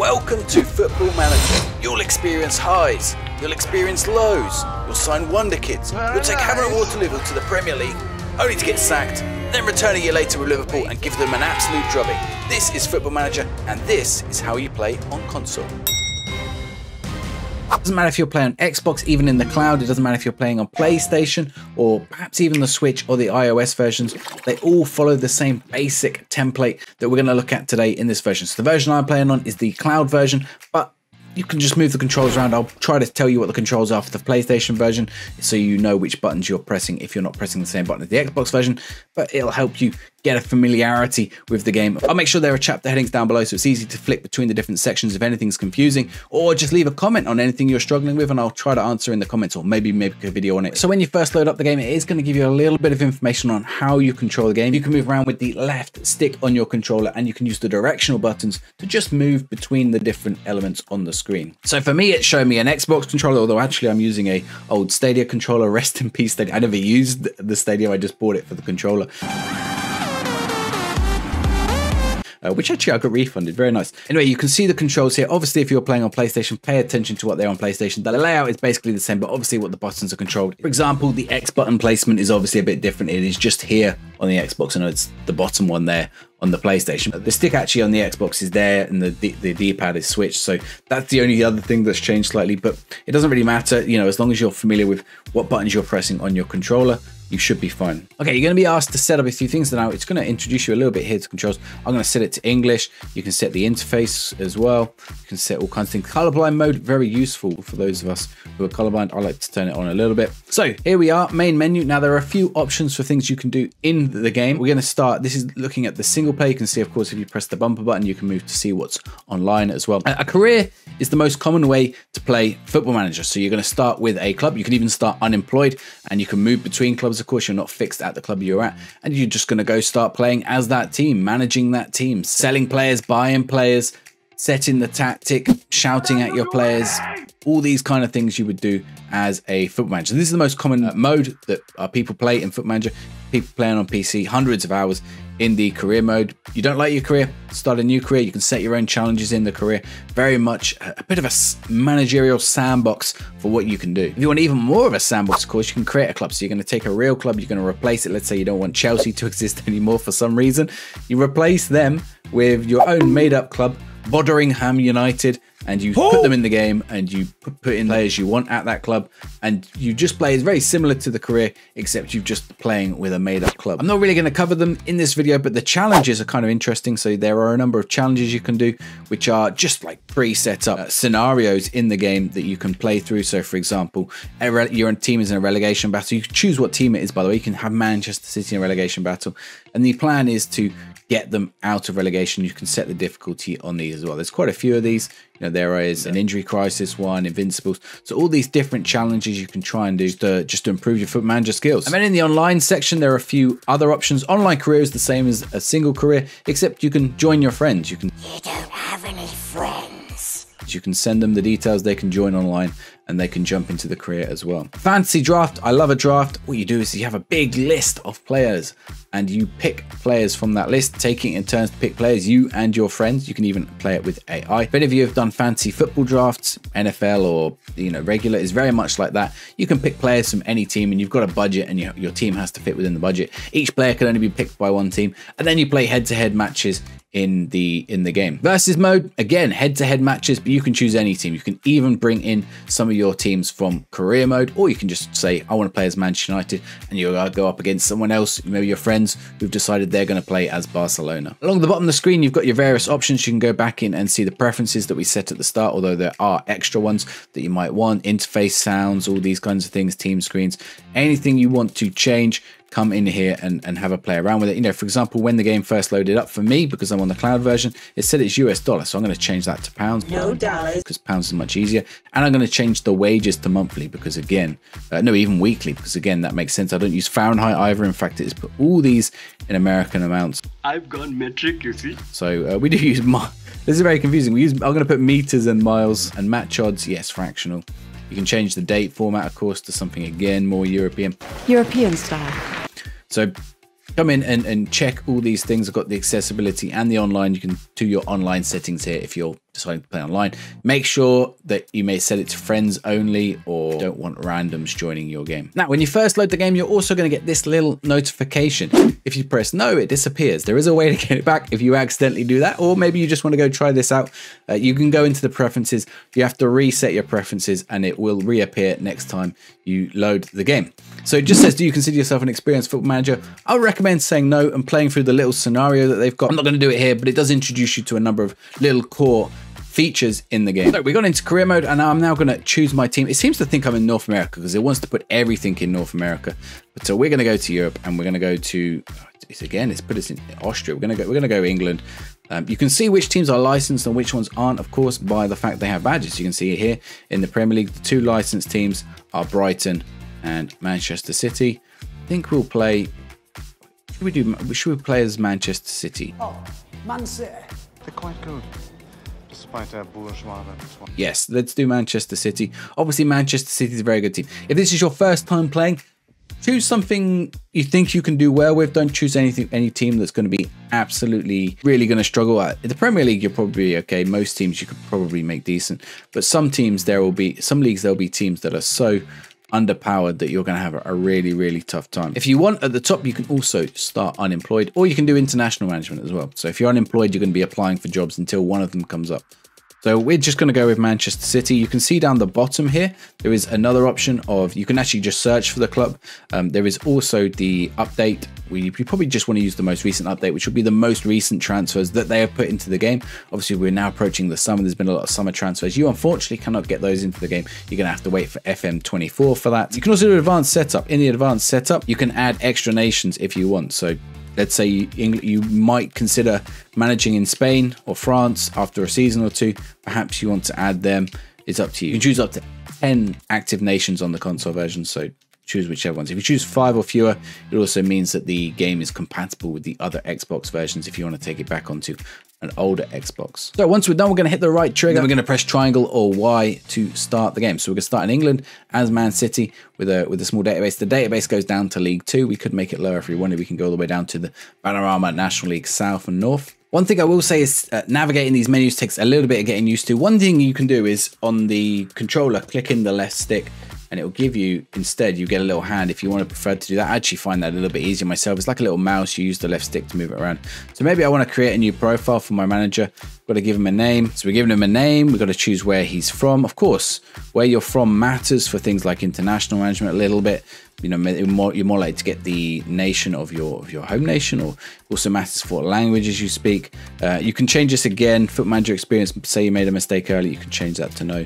Welcome to Football Manager. You'll experience highs, you'll experience lows, you'll sign wonder kids, you'll take Haverwater United to the Premier League, only to get sacked, then return a year later with Liverpool and give them an absolute drubbing. This is Football Manager, and this is how you play on console. It doesn't matter if you're playing on Xbox, even in the cloud. It doesn't matter if you're playing on PlayStation or perhaps even the Switch or the iOS versions. They all follow the same basic template that we're going to look at today in this version. So the version I'm playing on is the cloud version, but you can just move the controls around. I'll try to tell you what the controls are for the PlayStation version so you know which buttons you're pressing if you're not pressing the same button as the Xbox version, but it'll help you get a familiarity with the game. I'll make sure there are chapter headings down below so it's easy to flick between the different sections if anything's confusing, or just leave a comment on anything you're struggling with and I'll try to answer in the comments or maybe make a video on it. So when you first load up the game, it is going to give you a little bit of information on how you control the game. You can move around with the left stick on your controller and you can use the directional buttons to just move between the different elements on the screen. So for me, it showed me an Xbox controller, although actually I'm using an old Stadia controller. Rest in peace, Stadia. I never used the Stadia, I just bought it for the controller. Which actually I got refunded, very nice. Anyway, you can see the controls here. Obviously, if you're playing on PlayStation, pay attention to what they're on PlayStation. The layout is basically the same, but obviously what the buttons are controlled. For example, the X button placement is obviously a bit different. It is just here on the Xbox and it's the bottom one there on the PlayStation. The stick actually on the Xbox is there and the D-pad is switched. So that's the only other thing that's changed slightly, but it doesn't really matter, you know, as long as you're familiar with what buttons you're pressing on your controller, you should be fine. Okay, you're gonna be asked to set up a few things now. It's gonna introduce you a little bit here to controls. I'm gonna set it to English. You can set the interface as well. You can set all kinds of things. Colorblind mode, very useful for those of us who are colorblind. I like to turn it on a little bit. So here we are, main menu. Now there are a few options for things you can do in the game. We're gonna start, this is looking at the single player. You can see, of course, if you press the bumper button, you can move to see what's online as well. A career is the most common way to play Football Manager. So you're gonna start with a club. You can even start unemployed and you can move between clubs. Of course, you're not fixed at the club you're at, and you're just going to go start playing as that team, managing that team, selling players, buying players, setting the tactic, shouting at your players, all these kind of things you would do as a Football Manager. This is the most common mode that people play in Football Manager. People playing on PC, hundreds of hours in the career mode. You don't like your career, start a new career. You can set your own challenges in the career. Very much a bit of a managerial sandbox for what you can do. If you want even more of a sandbox, of course, you can create a club. So you're going to take a real club, you're going to replace it. Let's say you don't want Chelsea to exist anymore for some reason. You replace them with your own made up club, Bodderingham United, and you put them in the game and you put in players you want at that club and you just play. It's very similar to the career, except you're just playing with a made up club. I'm not really going to cover them in this video, but the challenges are kind of interesting. So there are a number of challenges you can do, which are just like pre-set up scenarios in the game that you can play through. So for example, your team is in a relegation battle. You can choose what team it is, by the way. You can have Manchester City in a relegation battle. And the plan is to get them out of relegation. You can set the difficulty on these as well. There's quite a few of these. You know, there is an injury crisis one, invincibles. So all these different challenges you can try and do just to improve your Football Manager skills. And then in the online section, there are a few other options. Online career is the same as a single career, except you can join your friends. You don't have any friends. You can send them the details. They can join online and they can jump into the career as well. Fantasy draft. I love a draft. What you do is you have a big list of players and you pick players from that list, taking in turns to pick players, you and your friends. You can even play it with AI. If any of you have done fantasy football drafts, NFL or, you know, regular, is very much like that. You can pick players from any team and you've got a budget and your team has to fit within the budget. Each player can only be picked by one team and then you play head-to-head matches in the game. Versus mode, again, head-to-head matches, but you can choose any team. You can even bring in some of your teams from career mode, or you can just say, I want to play as Manchester United, and you'll go up against someone else, maybe your friends who've decided they're going to play as Barcelona. Along the bottom of the screen, you've got your various options. You can go back in and see the preferences that we set at the start, although there are extra ones that you might want, interface, sounds, all these kinds of things, team screens, anything you want to change. Come in here and have a play around with it. You know, for example, when the game first loaded up for me, because I'm on the cloud version, it said it's US dollar. So I'm going to change that to pounds. No dollars. Because pounds is much easier. And I'm going to change the wages to monthly because again, no, even weekly, because again, that makes sense. I don't use Fahrenheit either. In fact, it's put all these in American amounts. I've gone metric, you see. So we do use, this is very confusing. I'm going to put meters and miles and match odds. Yes, fractional. You can change the date format, of course, to something again, more European style. So come in and check all these things. I've got the accessibility and the online. You can do your online settings here if you're deciding to play online, make sure that you may set it to friends only or don't want randoms joining your game. Now, when you first load the game, you're also going to get this little notification. If you press no, it disappears. There is a way to get it back if you accidentally do that, or maybe you just want to go try this out. You can go into the preferences. You have to reset your preferences and it will reappear next time you load the game. So it just says, do you consider yourself an experienced football manager? I would recommend saying no and playing through the little scenario that they've got. I'm not going to do it here, but it does introduce you to a number of little core features in the game. So we got into career mode and I'm now going to choose my team. It seems to think I'm in North America because it wants to put everything in North America. But so we're going to go to Europe and we're going to go to, it's put us in Austria. We're going to go England. You can see which teams are licensed and which ones aren't, of course, by the fact they have badges. You can see here in the Premier League, the two licensed teams are Brighton and Manchester City. I think we'll play, should we play as Manchester City? Oh, Man City. They're quite good. Yes, let's do Manchester City. Obviously, Manchester City is a very good team. If this is your first time playing, choose something you think you can do well with. Don't choose any team that's going to be absolutely really going to struggle. At the Premier League, you're probably okay. Most teams you could probably make decent, but some teams there'll be teams that are so underpowered that you're going to have a really tough time. If you want, at the top you can also start unemployed, or you can do international management as well. So if you're unemployed, you're going to be applying for jobs until one of them comes up. So we're just going to go with Manchester City. You can see down the bottom here there is another option of, you can actually just search for the club. There is also the update. You probably just want to use the most recent update, which will be the most recent transfers that they have put into the game. Obviously, we're now approaching the summer. There's been a lot of summer transfers. You unfortunately cannot get those into the game. You're going to have to wait for FM24 for that. You can also do advanced setup. In the advanced setup, you can add extra nations if you want. So let's say you might consider managing in Spain or France after a season or two. Perhaps you want to add them. It's up to you. You can choose up to 10 active nations on the console version. So choose whichever ones. If you choose 5 or fewer, it also means that the game is compatible with the other Xbox versions if you want to take it back onto an older Xbox. So once we're done, we're going to hit the right trigger. Then we're going to press triangle or Y to start the game. So we're going to start in England as Man City with a small database. The database goes down to League Two. We could make it lower if we wanted. We can go all the way down to the Banarama National League South and North. One thing I will say is navigating these menus takes a little bit of getting used to. One thing you can do is on the controller, click in the left stick, and it will give you, instead, you get a little hand if you want to prefer to do that. I actually find that a little bit easier myself. It's like a little mouse. You use the left stick to move it around. So maybe I want to create a new profile for my manager. I've got to give him a name. So we're giving him a name. We've got to choose where he's from. Of course, where you're from matters for things like international management a little bit. You know, you're more likely to get the nation of your home nation, or also matters for what languages you speak. You can change this again. Foot manager experience, say you made a mistake earlier, you can change that to no.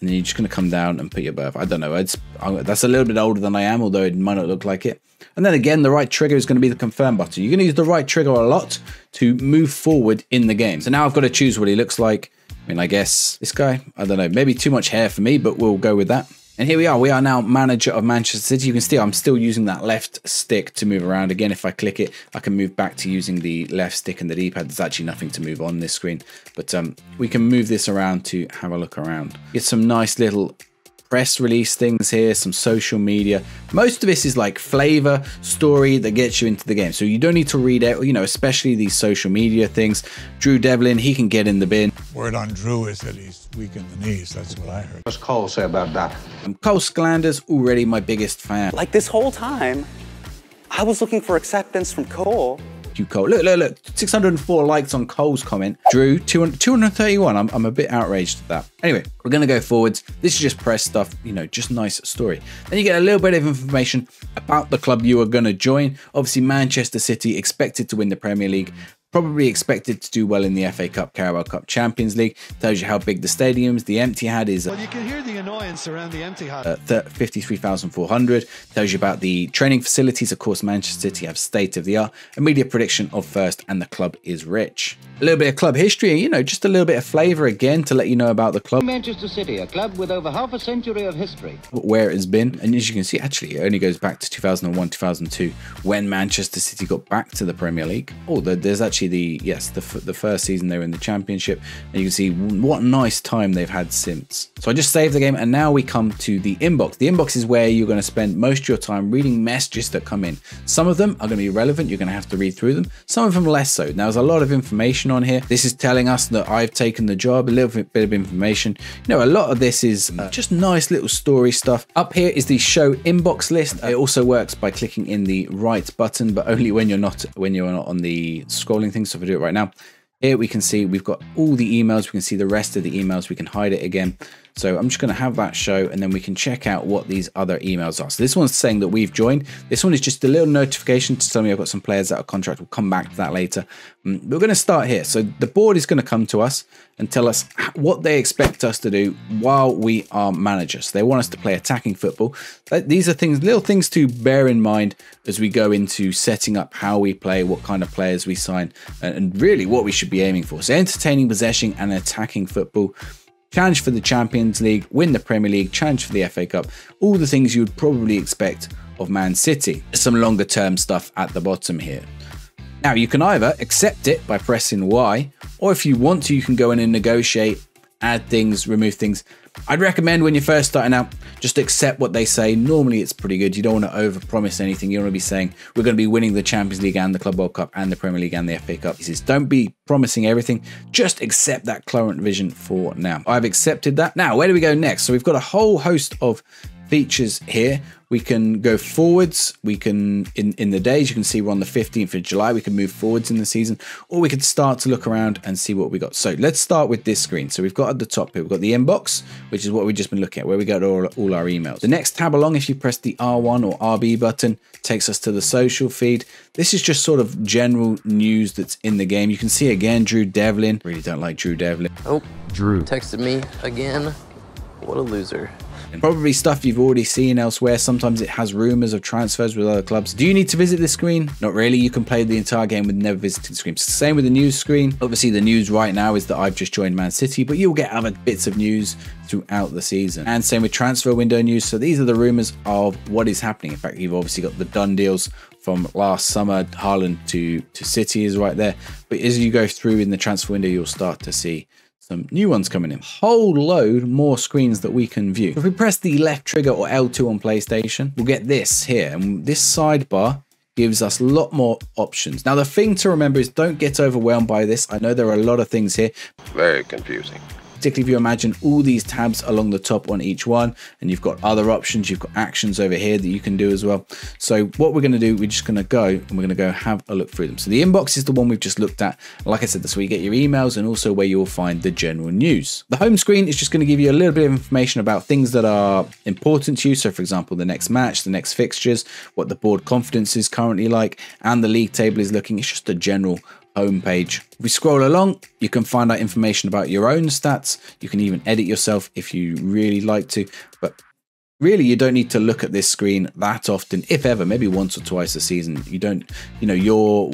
And then you're just going to come down and put your birth. I don't know. That's a little bit older than I am, although it might not look like it. And then again, the right trigger is going to be the confirm button. You're going to use the right trigger a lot to move forward in the game. So now I've got to choose what he looks like. I mean, I guess this guy, I don't know, maybe too much hair for me, but we'll go with that. And here we are. We are now manager of Manchester City. You can see I'm still using that left stick to move around. Again, if I click it, I can move back to using the left stick and the D-pad. There's actually nothing to move on this screen, but we can move this around to have a look around. Get some nice little press release things here, some social media. Most of this is like flavor, story that gets you into the game. So you don't need to read it, you know, especially these social media things. Drew Devlin, he can get in the bin. Word on Drew is that he's weak in the knees. That's what I heard. What's Cole say about that? Cole Sklander's already my biggest fan. Like this whole time, I was looking for acceptance from Cole. You, Cole. Look, 604 likes on Cole's comment. Drew, 231. I'm a bit outraged at that. Anyway, we're going to go forwards. This is just press stuff, you know, just nice story. Then you get a little bit of information about the club you are going to join. Obviously, Manchester City expected to win the Premier League. Probably expected to do well in the FA Cup, Carabao Cup, Champions League. Tells you how big the stadiums. The empty hat is. Well, you can hear the annoyance around the empty hat. 53,400. Tells you about the training facilities. Of course, Manchester City have state of the art. A media prediction of first, and the club is rich. A little bit of club history, you know, just a little bit of flavour again to let you know about the club. Manchester City, a club with over half a century of history. Where it has been, and as you can see, actually, it only goes back to 2001, 2002, when Manchester City got back to the Premier League. Oh, there's actually actually the first season they were in the Championship, and you can see what nice time they've had since. So I just saved the game, and now we come to the inbox. The inbox is where you're going to spend most of your time reading messages that come in. Some of them are going to be relevant, you're going to have to read through them, some of them less so. Now there's a lot of information on here. This is telling us that I've taken the job, a little bit of information. You know, a lot of this is just nice little story stuff. Up here is the show inbox list. It also works by clicking in the right button, but only when you're not on the scrolling thing. So if I do it right now, here we can see we've got all the emails, we can see the rest of the emails, we can hide it again. So I'm just going to have that show, and then we can check out what these other emails are. So this one's saying that we've joined. This one is just a little notification to tell me I've got some players out of contract. We'll come back to that later. We're going to start here. So the board is going to come to us and tell us what they expect us to do while we are managers. They want us to play attacking football. These are things, little things to bear in mind as we go into setting up how we play, what kind of players we sign, and really what we should be aiming for. So entertaining possession and attacking football. Challenge for the Champions League, win the Premier League, challenge for the FA Cup, all the things you would probably expect of Man City. Some longer term stuff at the bottom here. Now you can either accept it by pressing Y, or if you want to, you can go in and negotiate, add things, remove things. I'd recommend when you're first starting out, just accept what they say. Normally it's pretty good. You don't want to overpromise anything. You don't want to be saying, we're going to be winning the Champions League and the Club World Cup and the Premier League and the FA Cup. He says, don't be promising everything. Just accept that current vision for now. I've accepted that. Now, where do we go next? So we've got a whole host of features here. We can go forwards. We can, in the days, you can see we're on the 15th of July. We can move forwards in the season, or we could start to look around and see what we got. So let's start with this screen. So we've got at the top here, we've got the inbox, which is what we've just been looking at, where we got all our emails. The next tab along, if you press the R1 or RB button, takes us to the social feed. This is just sort of general news that's in the game. You can see again, Drew Devlin. Really don't like Drew Devlin. Oh, Drew texted me again. What a loser. Probably stuff you've already seen elsewhere. Sometimes it has rumors of transfers with other clubs. Do you need to visit this screen? Not really. You can play the entire game with never visiting screens. Same with the news screen. Obviously the news right now is that I've just joined Man City, but you'll get other bits of news throughout the season. And same with transfer window news. So these are the rumors of what is happening. In fact, you've obviously got the done deals from last summer. Haaland to City is right there. But as you go through in the transfer window, you'll start to see some new ones coming in. Whole load more screens that we can view. If we press the left trigger or L2 on PlayStation, we'll get this here, and this sidebar gives us a lot more options. Now the thing to remember is don't get overwhelmed by this. I know there are a lot of things here. Very confusing. Particularly if you imagine all these tabs along the top on each one, and you've got other options, you've got actions over here that you can do as well. So what we're going to do, we're just going to go and we're going to go have a look through them. So the inbox is the one we've just looked at. Like I said, that's where you get your emails and also where you'll find the general news. The home screen is just going to give you a little bit of information about things that are important to you. So for example, the next match, the next fixtures, what the board confidence is currently like, and the league table is looking. It's just a general homepage. If we scroll along, you can find out information about your own stats. You can even edit yourself if you really like to, but really you don't need to look at this screen that often, if ever, maybe once or twice a season. You don't, you know, your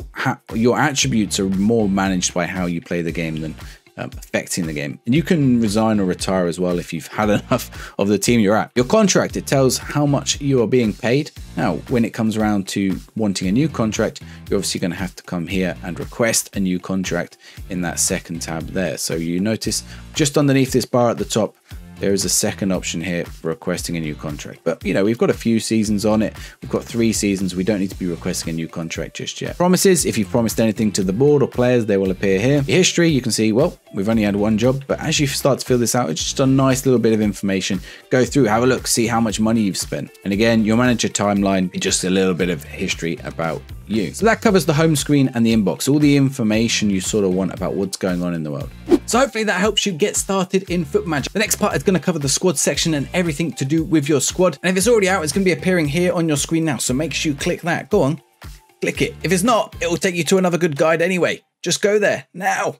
attributes are more managed by how you play the game than affecting the game. And you can resign or retire as well if you've had enough of the team you're at. Your contract, it tells how much you are being paid. Now when it comes around to wanting a new contract, you're obviously going to have to come here and request a new contract in that second tab there. So you notice just underneath this bar at the top, there is a second option here for requesting a new contract. But you know, we've got a few seasons on it. We've got 3 seasons. We don't need to be requesting a new contract just yet. Promises, if you've promised anything to the board or players, they will appear here. Your history, you can see, well, we've only had one job, but as you start to fill this out, it's just a nice little bit of information. Go through, have a look, see how much money you've spent. And again, your manager timeline, just a little bit of history about you. So that covers the home screen and the inbox, all the information you sort of want about what's going on in the world. So hopefully that helps you get started in Football Manager. The next part is going to cover the squad section and everything to do with your squad. And if it's already out, it's going to be appearing here on your screen now. So make sure you click that. Go on, click it. If it's not, it will take you to another good guide anyway. Just go there now.